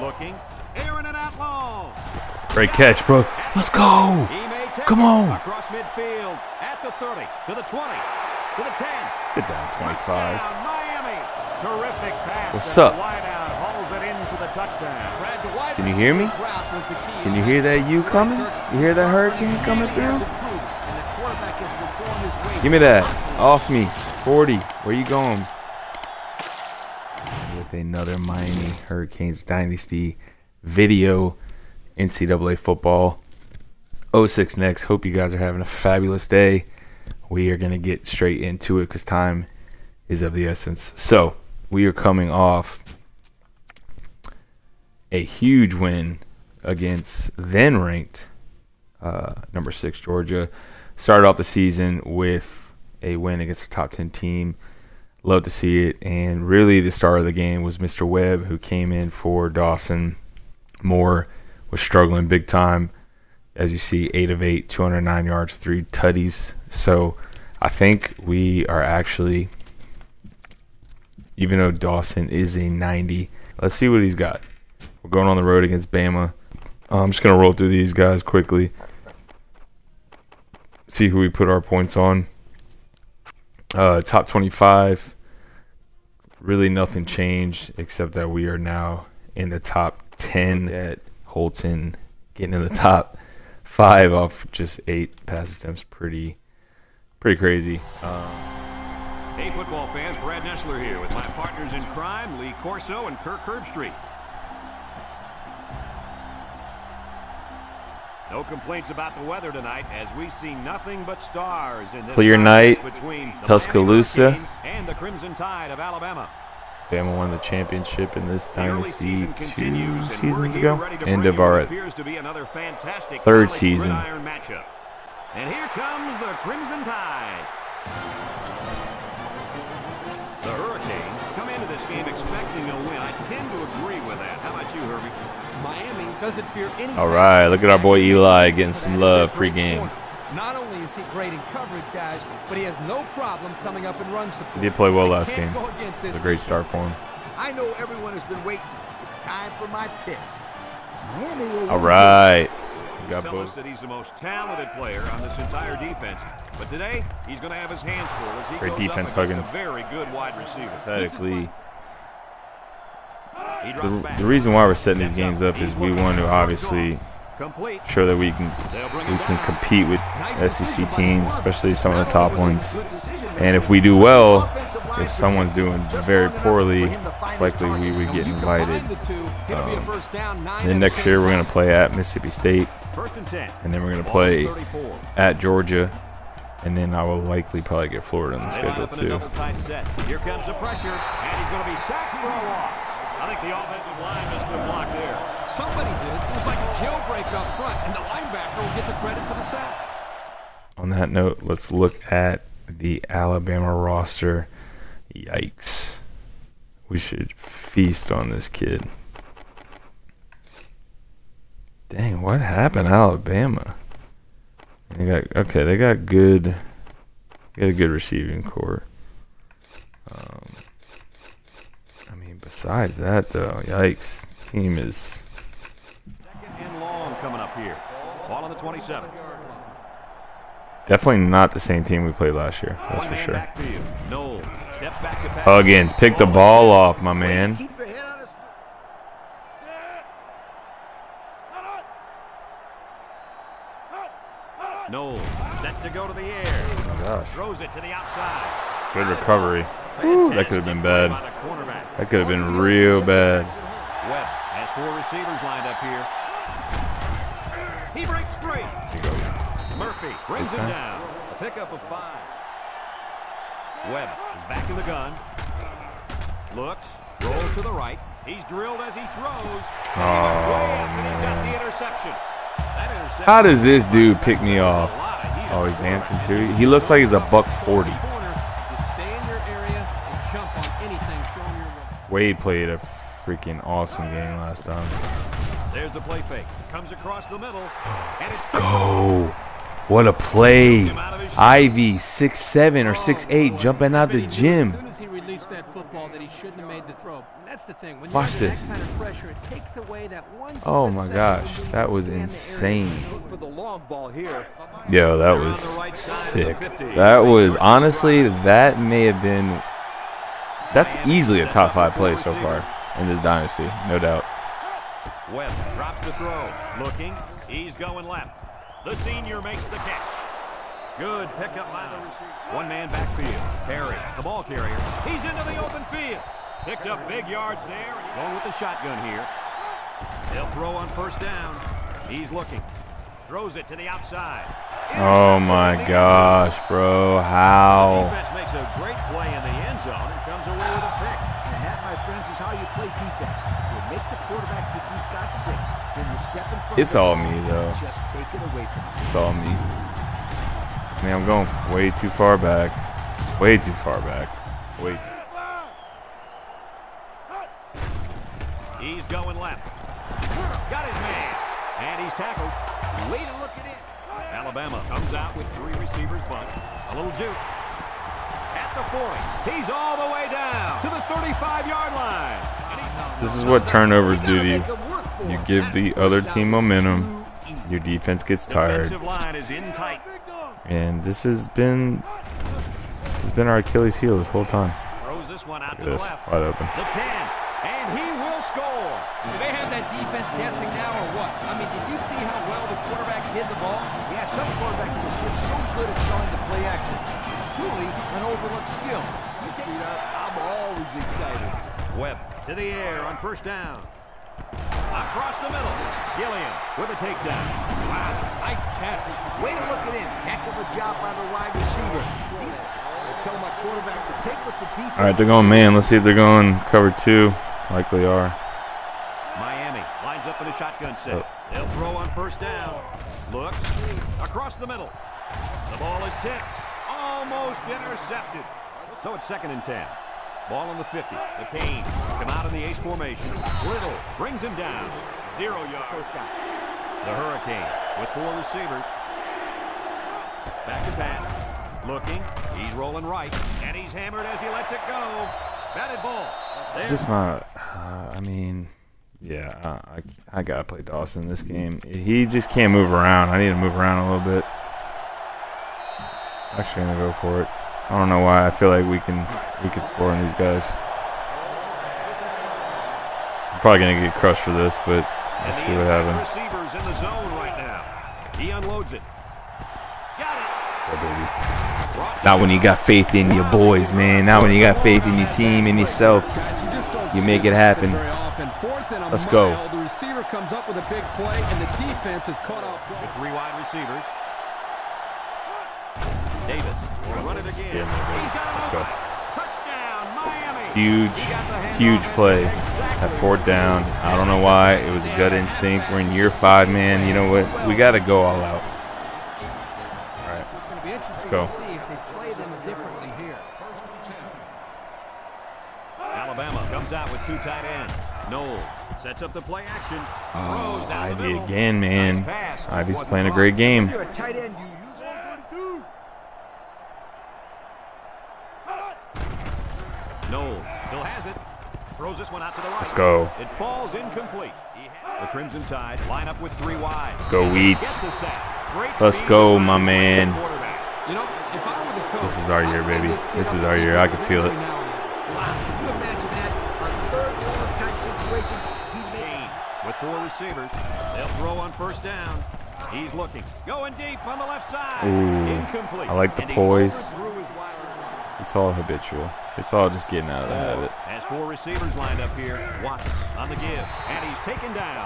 Looking. Aaron and out long. Great catch, bro. Let's go. Come on. Across midfield at the 30 to the 20 to the 10. Sit down, 25. Miami. Terrific pass. What's up? Can you hear me? Can you hear that U coming? You hear that hurricane coming through? Give me that. Off me. 40. Where you going? With another Miami Hurricanes Dynasty video, NCAA football. 06 next. Hope you guys are having a fabulous day. We are going to get straight into it because time is of the essence. So, we are coming off a huge win against then-ranked number 6 Georgia. Started off the season with a win against a top 10 team. Love to see it. And really the star of the game was Mr. Webb, who came in for Dawson. Moore was struggling big time. As you see, 8 of 8, 209 yards, 3 tutties. So I think we are actually, even though Dawson is a 90, let's see what he's got. We're going on the road against Bama. I'm just going to roll through these guys quickly. See who we put our points on. Top 25. Really nothing changed except that we are now in the top 10 at Holton. Getting in the top 5 off just 8 pass attempts. Pretty crazy. Hey, football fans. Brad Nessler here with my partners in crime, Lee Corso and Kirk Herbstreit. No complaints about the weather tonight as we see nothing but stars in this clear night between Tuscaloosa and the Crimson Tide of Alabama. Bama won the championship in this dynasty two seasons ago. End of our third season. And here comes the Crimson Tide. The Hurricanes come into this game expecting a win. I tend to agree with that. How about you, Herbie? Miami doesn't fear any. All right, look at our boy Eli getting some love pregame. Not only is he great in coverage, guys, but he has no problem coming up and run support. He did play well last game. It was a great start for him. I know everyone has been waiting. It's time for my pick. All right. He got both. He's the most talented player on this entire defense, but today he's going to have his hands full as he goes up against Huggins. A very good wide receiver. Pathetically. The reason why we're setting these games up is we want to obviously show that we can compete with SEC teams, especially some of the top ones. And if we do well, if someone's doing very poorly, it's likely we would get invited. Then next year we're going to play at Mississippi State, and then we're going to play at Georgia. And then I will likely probably get Florida on the schedule too. Here comes the pressure, and he's going to be sacked for a loss. I think the offensive line has been blocked there. Somebody did. It was like a jailbreak up front, and the linebacker will get the credit for the sack. On that note, let's look at the Alabama roster. Yikes. We should feast on this kid. Dang, what happened to Alabama? They got, okay, they got a good receiving corps. Besides that, though, yikes! This team is second and long coming up here. Ball on the 27. Definitely not the same team we played last year. That's for sure. Huggins, pick the ball off, my man. Noel set to go to the air. Oh my gosh! Throws it to the outside. Good recovery. Ooh, that could have been bad. That could have been real bad. Webb has 4 receivers lined up here. He breaks free. Murphy brings him down. A pickup of 5. Webb is back in the gun. Looks, rolls to the right. He's drilled as he throws. Oh, he's got the interception. How does this dude pick me off? Oh, he's dancing too. He looks like he's a buck 40. Wade played a freaking awesome game last time. There's a play fake. Comes across the middle. Let's go. What a play. Ivy, 6'7 or 6'8, jumping out the gym. Watch this. Oh my gosh, that was insane. Yo, that was sick. That was, honestly, that may have been, that's easily a top 5 play so far in this dynasty, no doubt. Webb drops the throw, looking, he's going left. The senior makes the catch. Good pickup by the receiver. One man backfield. Perry, the ball carrier. He's into the open field. Picked up big yards there. Going with the shotgun here. They'll throw on first down. He's looking. Throws it to the outside. Oh my gosh, bro! How? Defense makes a great play in the end zone and comes away with a pick. And that, my friends, is how you play defense. You make the quarterback think he's got 6, then you step in front. It's all me though. Just take it away from him. It's all me. Man, I'm going way too far back. Way too far back. Way too. He's going left. Got his man, and he's tackled. Way to look at it. Alabama comes out with 3 receivers bunch. A little juke. At the 40. He's all the way down to the 35-yard line. This is what turnovers do to you. You give the other team momentum. Your defense gets tired. And this has been our Achilles heel this whole time. Throws this one out to the left. Wide open. The 10, and he will score. Do they have that defense guessing now or what? I mean, did you see how well the quarterback hid the ball? Yeah, some quarterbacks are just so good at showing the play action. Truly an overlooked skill. You take it up. I'm always excited. Webb to the air on first down. Across the middle. Gilliam with a takedown. Wow, nice catch. Way to look it in. Heck of a job by the wide receiver. I told my quarterback to take with the defense. All right, they're going man. Let's see if they're going cover 2. Likely are. Miami lines up in a shotgun set. Oh. They'll throw on first down. Looks across the middle. The ball is tipped. Almost intercepted. So it's 2nd and 10. Ball on the 50. The Canes come out in the ace formation. Riddle brings him down. 0 yards. The Hurricane with 4 receivers. Back to pass. Looking. He's rolling right. And he's hammered as he lets it go. Batted ball. There's just not. I mean, yeah. I got to play Dawson this game. He just can't move around. I need to move around a little bit. Actually, I'm going to go for it. I don't know why. I feel like we can score on these guys. I'm probably gonna get crushed for this, but let's see what happens. Receivers in the zone right now. He unloads it. Got it. Let's go, baby. Not when you got faith in your boys, man. Not when you got faith in your team and yourself. You make it happen. Let's go. The receiver comes up with a big play, and the defense is caught off guard. With 3 wide receivers. David. Let's go. Huge play at 4th down. I don't know why. It was a gut instinct. We're in year 5, man. You know what? We got to go all out. All right. Let's go. Alabama comes out with 2 tight ends. Noel sets up the play action. Oh, Ivy again, man. Ivy's playing a great game. Noel still has it. Throws this one out to the right. Let's go. It falls incomplete. The Crimson Tide line up with 3 wide. Let's go, Weeds. Let's go, my man. You know, if I were the coach, this is our year, baby. This is our year. I can feel it. Wow. You imagine that on 3rd and type situations. He made with 4 receivers. They'll throw on first down. He's looking. Going deep on the left side. Ooh, incomplete. I like the poise. It's all habitual. It's all just getting out of the habit. Has 4 receivers lined up here. Watts on the give, and he's taken down.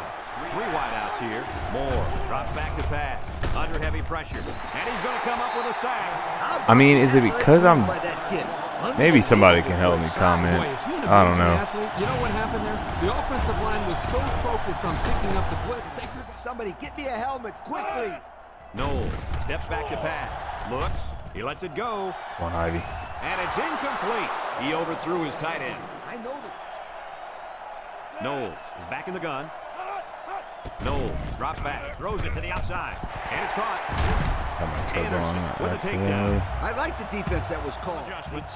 3 wideouts here. Moore drops back to pass under heavy pressure, and he's going to come up with a sack. I mean, is it because I'm? Maybe somebody can help me comment. I don't know. You know what happened there? The offensive line was so focused on picking up the blitz. Somebody get me a helmet quickly. Noel steps back to pass. Looks. He lets it go. One Ivy. And it's incomplete. He overthrew his tight end. I know that. Knowles is back in the gun. Noel drops back, throws it to the outside, and it's caught. That might so long. With the takedown. I like the defense that was called. Adjustments.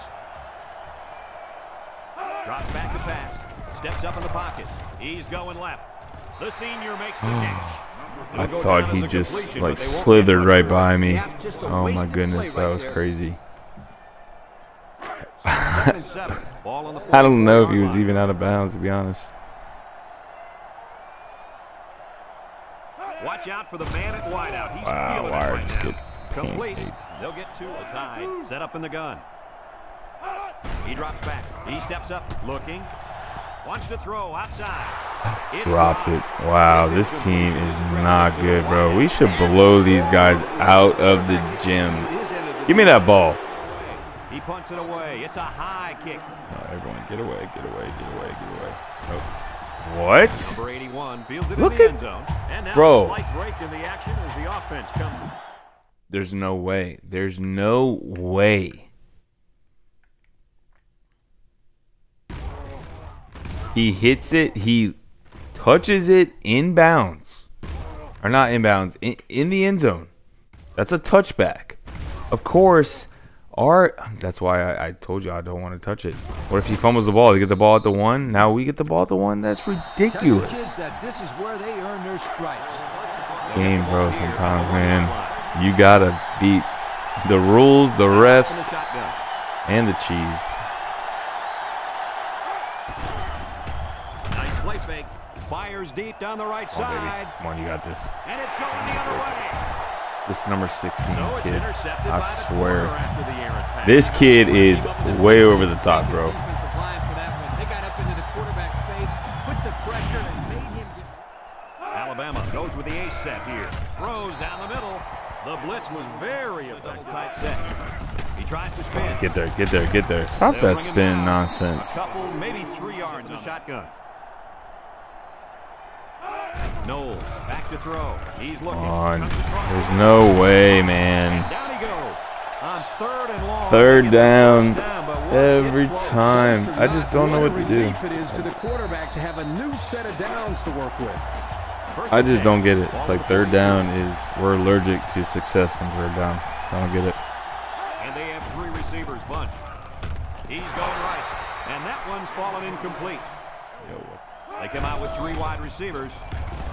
Drops back the pass. Steps up in the pocket. He's going left. The senior makes the catch. I thought he just like slithered right by me. Oh my goodness, that was crazy. I don't know if he was even out of bounds, to be honest. Watch out for the man at wideout. He's feeling it right now. Complete. They'll get two. A tie. Set up in the gun. He drops back. He steps up, looking. Wants to throw outside. Dropped it. Wow, this team is not good, bro. We should blow these guys out of the gym. Give me that ball. He punts it away. It's a high kick. Oh, everyone, get away, get away, get away, get away. Oh. What? Look at, bro. There's no way. There's no way. He hits it. He touches it inbounds, or not inbounds, in the end zone. That's a touchback. Of course. That's why I told you I don't want to touch it. What if he fumbles the ball? They get the ball at the one. Now we get the ball at the one. That's ridiculous. That this is where they earn their stripes. Game, bro. Sometimes, man, you gotta beat the rules, the refs, and the cheese. Nice play fake. Fires deep down the right side. Come on, you got this. And it's going the other way. This number 16 kid, I swear, this kid is way over the top, bro. Alabama goes with the ace set here. Throws down the middle. The blitz was very effective. Tight set. He tries to spin. Get there, get there, get there. Stop that spin nonsense. A couple, maybe 3 yards of shotgun. Noel, back to throw. He's looking. There's no way, man. Third down every time. I just don't know what to do. I just don't get it. It's like third down is, we're allergic to success on third down. I don't get it. And they have three receivers bunch. He's going right, and that one's fallen incomplete. They come out with three wide receivers,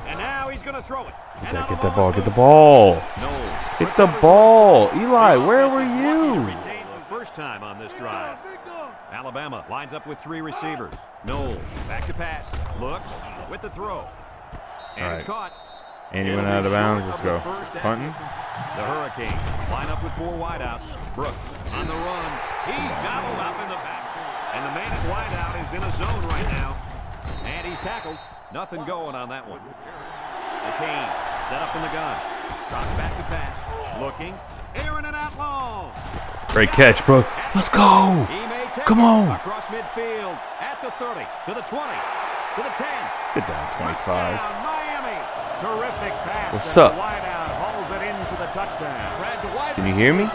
and now he's going to throw it. Get the ball, get the ball. No. Get the ball. Eli, where were you? First time on this drive. Alabama lines up with three receivers. Noel, back to pass. Looks with the throw. And it's caught. And he went out of bounds. Let's go. Punting. The Hurricanes line up with four wideouts. Brooks on the run. He's gobbled up in the back. And the man at wideout is in a zone right now. And he's tackled. Nothing going on that one. McKay set up in the gun. Drops back to pass. Looking. Aaron and out long. Great catch, bro. Let's go. Come on. Across midfield at the 30, to the 20, to the 10. Sit down, 25. Miami. Terrific pass. What's up? Can you hear me?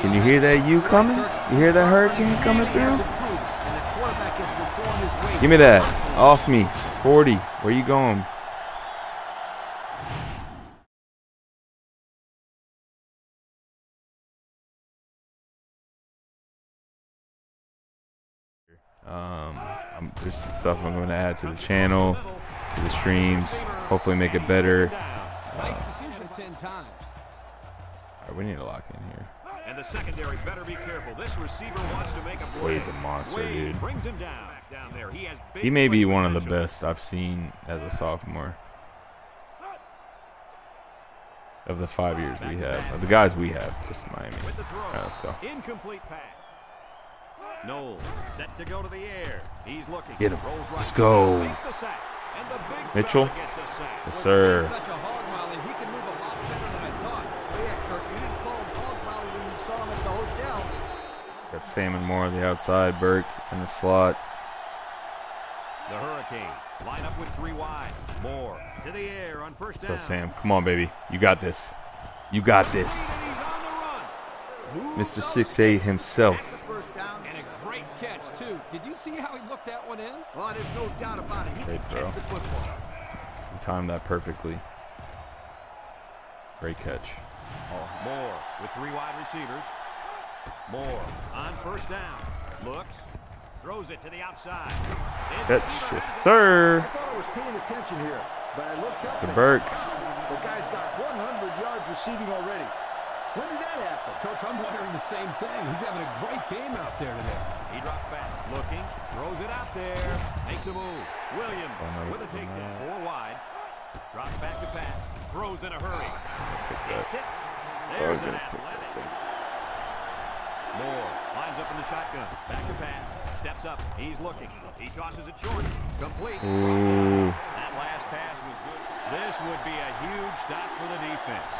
Can you hear that U coming? You hear that hurricane coming through? Give me that. Off me. 40. Where you going? There's some stuff I'm going to add to the channel, to the streams. Hopefully make it better. Alright, we need to lock in here. And the secondary better be careful. This receiver wants to make a play. Wade's a monster, dude. Brings him down there. He may be one of the best I've seen as a sophomore. Of the 5 years we have. Of the guys we have. Just Miami. Alright, let's go. Incomplete pass. Noel set to go to the air. He's looking. Get him. Let's go. Mitchell. Yes, sir. Got Salmon, Moore on the outside, Burke in the slot. The Hurricanes line up with three wide. Moore to the air on first down. Let's go, Sam. Come on, baby. You got this. You got this. Mr. 6'8 himself. And a great catch, too. Did you see how he looked that one in? Well, there's no doubt about it. He can catch the football. timed that perfectly. Great catch. Oh, Moore with three wide receivers. Moore on first down. Looks. Throws it to the outside. Catch, yes, sir. I thought I was paying attention here, but I looked up. Mr. Burke. The guy's got 100 yards receiving already. When did that happen? Coach, I'm wondering the same thing. He's having a great game out there today. He drops back, looking, throws it out there, makes a move. William with a takedown, four wide. Drops back to pass, throws in a hurry. There's an athletic. Moore lines up in the shotgun, back to pass, steps up, he's looking. He tosses it short, complete. Ooh. That last pass was good. This would be a huge stop for the defense.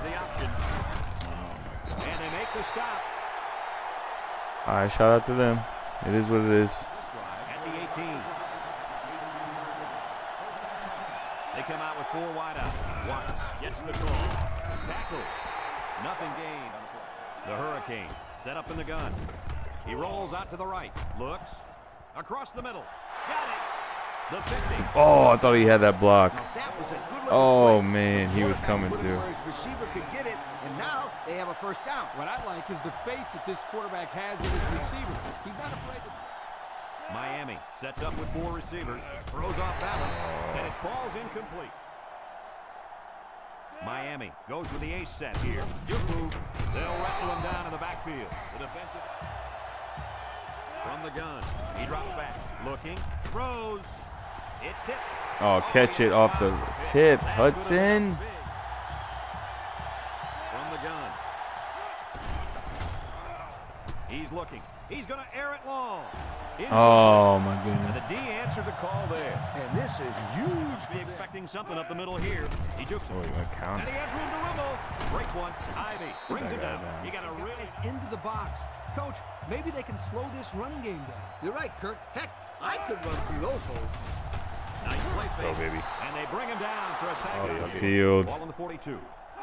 The option. Oh, and they make the stop. All right, shout out to them. It is what it is. At the 18. They come out with four wide out. Watts gets the call. Tackle. Nothing gained. The Hurricane set up in the gun. He rolls out to the right. Looks. Across the middle. Got it. Oh, I thought he had that block. Oh man, he was coming too. Receiver could get it, and now they have a first down. What I like is the faith that this quarterback has in his receiver. He's not afraid to. Miami sets up with four receivers, throws off balance, and it falls incomplete. Miami goes with the ace set here. Good move. They'll wrestle him down in the backfield. The defensive from the gun. He drops back, looking, throws. It's tipped. Oh, catch it off the tip. Hudson. From the gun. He's looking. He's going to air it long. Oh, my goodness. And the D answered the call there. And this is huge. Expecting something up the middle here. He jukes it. Oh, you want to count? And he has room to rumble. Breaks one. Ivy brings him down. You got to realize into the box. Coach, maybe they can slow this running game down. You're right, Kirk. Heck, I could run through those holes. Nice play fake. Oh, baby. And they bring him down for a sack. Off the field. Ball on the 42.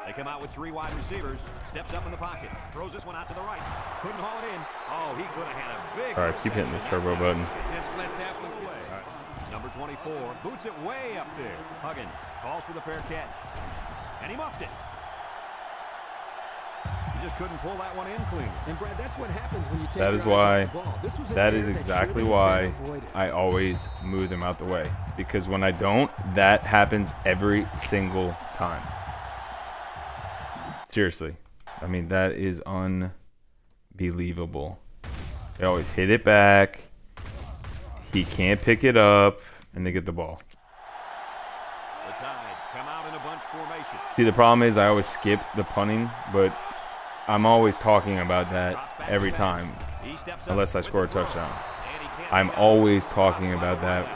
They come out with three wide receivers. Steps up in the pocket. Throws this one out to the right. Couldn't haul it in. Oh, he could have had a big. All right, keep hitting the turbo button. Just let that one play. All right. Number 24 boots it way up there. Huggins calls for the fair catch, and he muffed it. Just couldn't pull that one in clean. And Brad, that's what happens when you take. That is why. That is exactly why I always move them out the way, because when I don't, that happens every single time. Seriously, I mean that is unbelievable. They always hit it back. He can't pick it up, and they get the ball. The Tide come out in a bunch formation. See, the problem is I always skip the punting, but I'm always talking about that every time, unless I score a touchdown. I'm always talking about that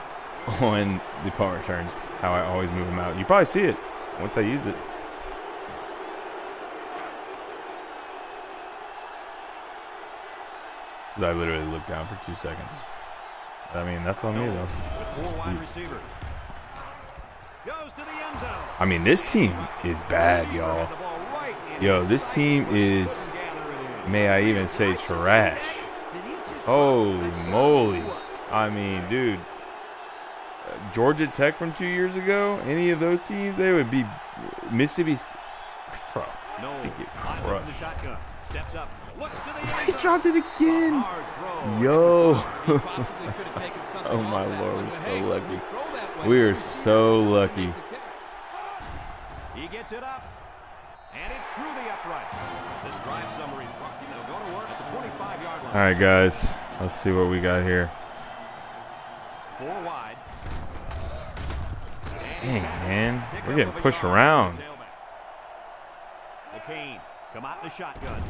on the punt returns, how I always move them out. You probably see it once I use it. Because I literally looked down for 2 seconds. I mean, that's on me, though. I mean, this team is bad, y'all. Yo, this team is, may I even say, trash. Holy moly. I mean, dude, Georgia Tech from 2 years ago, any of those teams, they would be Mississippi State. Bro, they get crushed. He dropped it again. Yo. Oh, my Lord, we're so lucky. We are so lucky. He gets it up. And it's through the upright. This drive summary is brought to you. They'll go to work at the 25-yard line. All right, guys. Let's see what we got here. Four wide. Dang, man. We're getting pushed around. McKay, come out in the shotgun.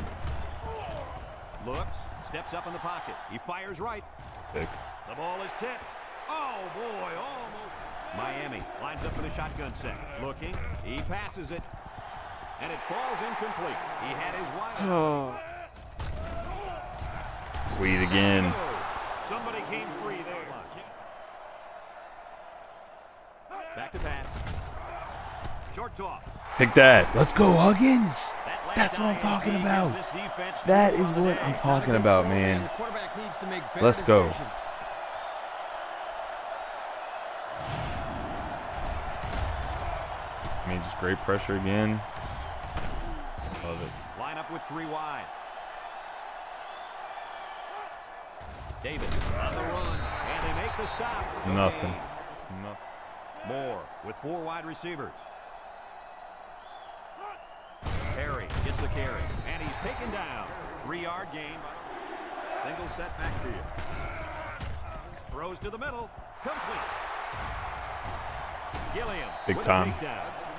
Looks, steps up in the pocket. He fires right. Picked. The ball is tipped. Oh, boy, almost. Miami lines up in the shotgun set. Looking, he passes it. And it falls incomplete. He had his wide. Oh. Wade again. Somebody came free there. Back to pass. Short toss. Pick that. Let's go, Huggins. That's what I'm talking about. That is what I'm talking about, man. Let's go. I mean, just great pressure again. Love it. Line up with three wide. David on the run, and they make the stop. Nothing. Moore with four wide receivers. Perry gets the carry, and he's taken down. 3-yard gain. Single set backfield. Throws to the middle. Complete. Gilliam. Big time.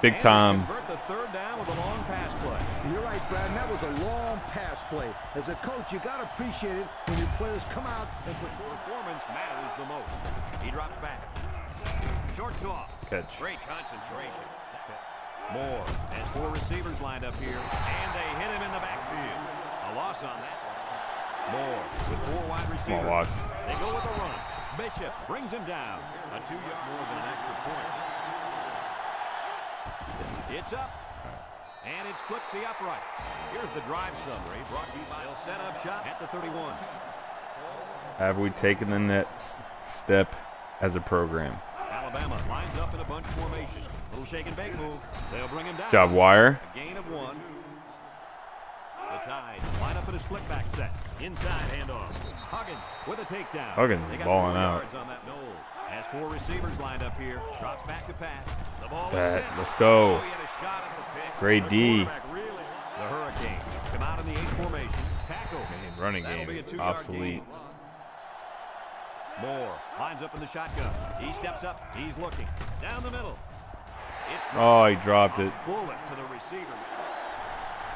Big time. The third down with a long pass play. You're right, Brad. That was a long pass play. As a coach, you got to appreciate it when your players come out and performance matters the most. He drops back. Short to off. Catch. Great concentration. Moore has four receivers lined up here, and they hit him in the backfield. A loss on that one. Moore with four wide receivers. Come on, Watts. They go with a run. Bishop brings him down. A 2-yard more than an extra point. It's up, and it splits the uprights. Here's the drive summary brought to you by a setup shot at the 31. Have we taken the next step as a program? Alabama lines up in a bunch formation. Little shake and bake move. They'll bring him down. Job wire. A gain of one. The Tide line up in a split back set. Inside handoff. Huggins with a takedown. Huggins is balling out. Noel has four receivers lined up here. Drops back to pass. That, let's go. Grade D. The Hurricanes come out in the eighth formation. Tackle. Man, running game is obsolete. Moore lines up in the shotgun. He steps up. He's looking down the middle. It's oh, he dropped it. Bullet to the receiver.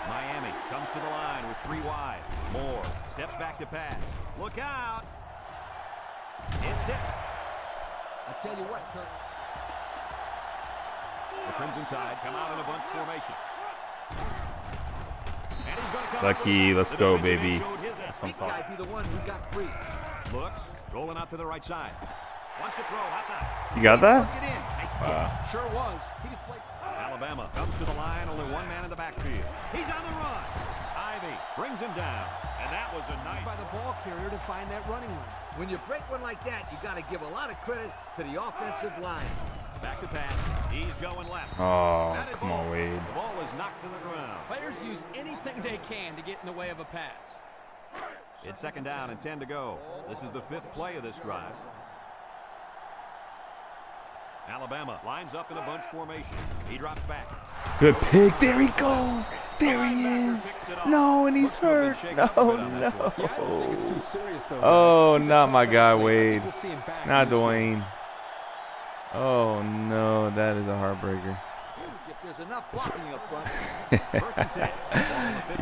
Miami comes to the line with three wide. Moore steps back to pass. Look out! It's tipped. I tell you what, Kirk. The Crimson Tide come out in a bunch formation. And he's going to come. Lucky, let's go, baby. Some thought. Looks, rolling out to the right side. Wants to throw outside. You got that? Sure was. He just played. Alabama comes to the line, only one man in the backfield. He's on the run. Ivy brings him down, and that was a nice by the ball carrier to find that running one. When you break one like that, you got to give a lot of credit to the offensive line. Back to pass. He's going left. Oh, come on, Wade. The ball is knocked to the ground. Players use anything they can to get in the way of a pass. It's second down and 10 to go. This is the fifth play of this drive. Alabama lines up in a bunch formation. He drops back. Good pick. There he goes. There he is. No, and he's hurt. No, no. Oh, not my guy, Wade. Not Dwayne. Oh, no. That is a heartbreaker.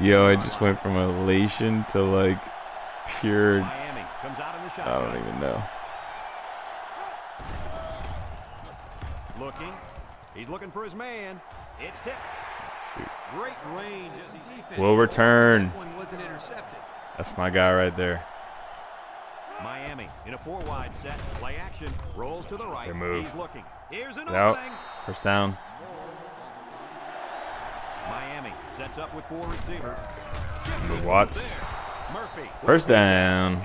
Yo, I just went from elation to, like, pure. I don't even know. Looking. He's looking for his man. It's tipped. Shoot. Great range as a defense. Will return. That's my guy right there. Miami in a four-wide set. Play action. Rolls to the right. Good move. He's looking. Here's an opening. First down. Miami sets up with four receivers. Good Watts. Murphy. First down.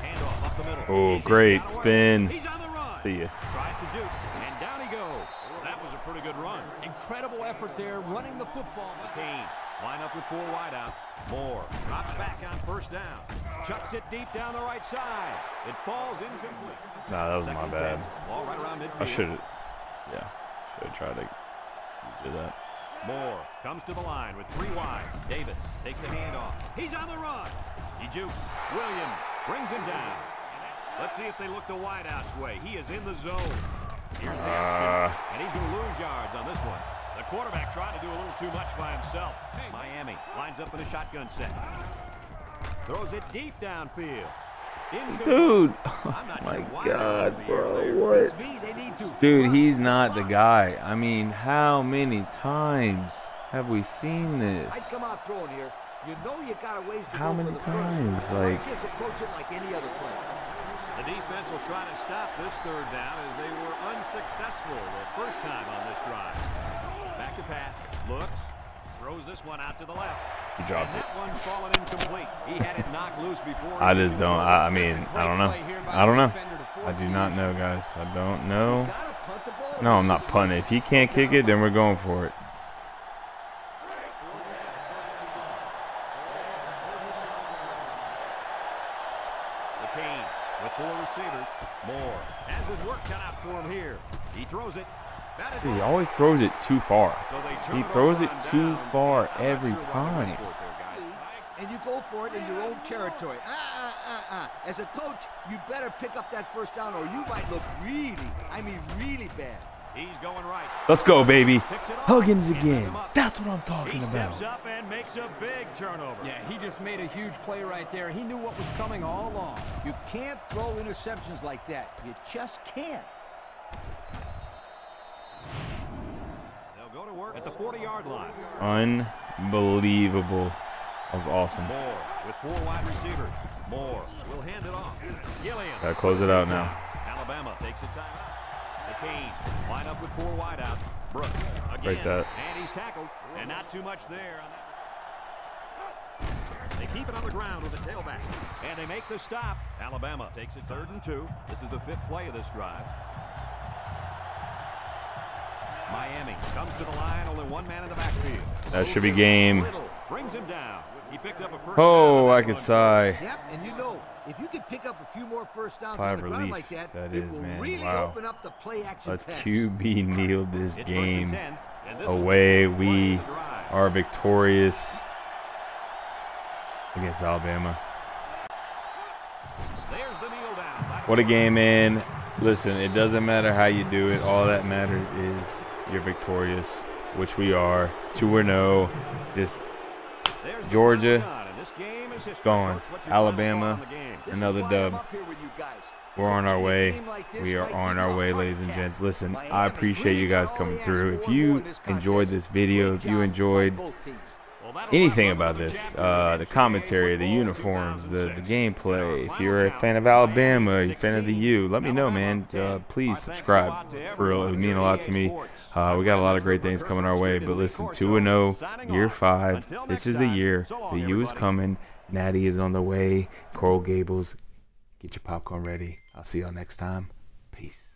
Handoff up the middle. Oh, great spin. See ya. Tries to juke, and down he goes. That was a pretty good run. Incredible effort there, running the football. McKay line up with four wideouts. Moore drops back on first down. Chucks it deep down the right side. It falls incomplete. Nah, that was my bad. Ball right around midfield. I should have. Yeah, should have tried to do that. Moore comes to the line with three wide. Davis takes the handoff. He's on the run. He jukes. Williams brings him down. Let's see if they look the wideout's way. He is in the zone. Here's the action, and he's going to lose yards on this one. The quarterback tried to do a little too much by himself. Miami lines up in a shotgun set. Throws it deep downfield. Dude, oh my God, bro, what? Dude, he's not the guy. I mean, how many times have we seen this? I'd come out throwing here. You know you got a ways to go. How many times? Like, just approach it like any other player. The defense will try to stop this third down as they were unsuccessful the first time on this drive. Back to pass. Looks. Throws this one out to the left. He dropped it. That one's fallen incomplete. He had it knocked loose before. I just don't. I mean, I don't know. I do not know, guys. I don't know. No, I'm not punting. If he can't kick it, then we're going for it. McKay with four receivers. Moore has his work cut out for him here. He throws it. Dude, he always throws it too far. He throws it too far every time. And you go for it in your own territory. As a coach, you better pick up that first down or you might look really, I mean really bad. He's going right. Let's go, baby. Huggins again. That's what I'm talking about. He steps up and makes a big turnover. Yeah, he just made a huge play right there. He knew what was coming all along. You can't throw interceptions like that. You just can't. They'll go to work at the 40-yard line. Unbelievable. That was awesome. Moore with four wide receivers. Moore will hand it off. Gilliam. Gotta close it out now. Alabama takes a timeout. McKay line up with four wide outs. Brooks again. Break that. And he's tackled. And not too much there. They keep it on the ground with a tailback. And they make the stop. Alabama takes it 3rd and 2. This is the 5th play of this drive. Miami comes to the line. Only one man in the backfield. That should be game. Riddle brings him down. He picked up a first down. I could sigh. Yep, and you know, if you could pick up a few more first downs on the ground like that, that is, man. Really open up the play action. Let's QB kneel this game away. We are victorious against Alabama. There's the kneel down. What a game, man. Listen, it doesn't matter how you do it. All that matters is you're victorious, which we are. 2-0. Just Georgia is gone. Alabama, another dub. We're on our way. We are on our way, ladies and gents. Listen, I appreciate you guys coming through. If you enjoyed this video, if you enjoyed anything about this, the commentary, the uniforms, the gameplay, if you're a fan of Alabama, you're a fan of the U, let me know, man. Please subscribe. For real, it would mean a lot to me. We got a lot of great things coming our way, but listen, 2-0, year 5. This is the year. The U is coming. Natty is on the way. Coral Gables, get your popcorn ready. I'll see y'all next time. Peace.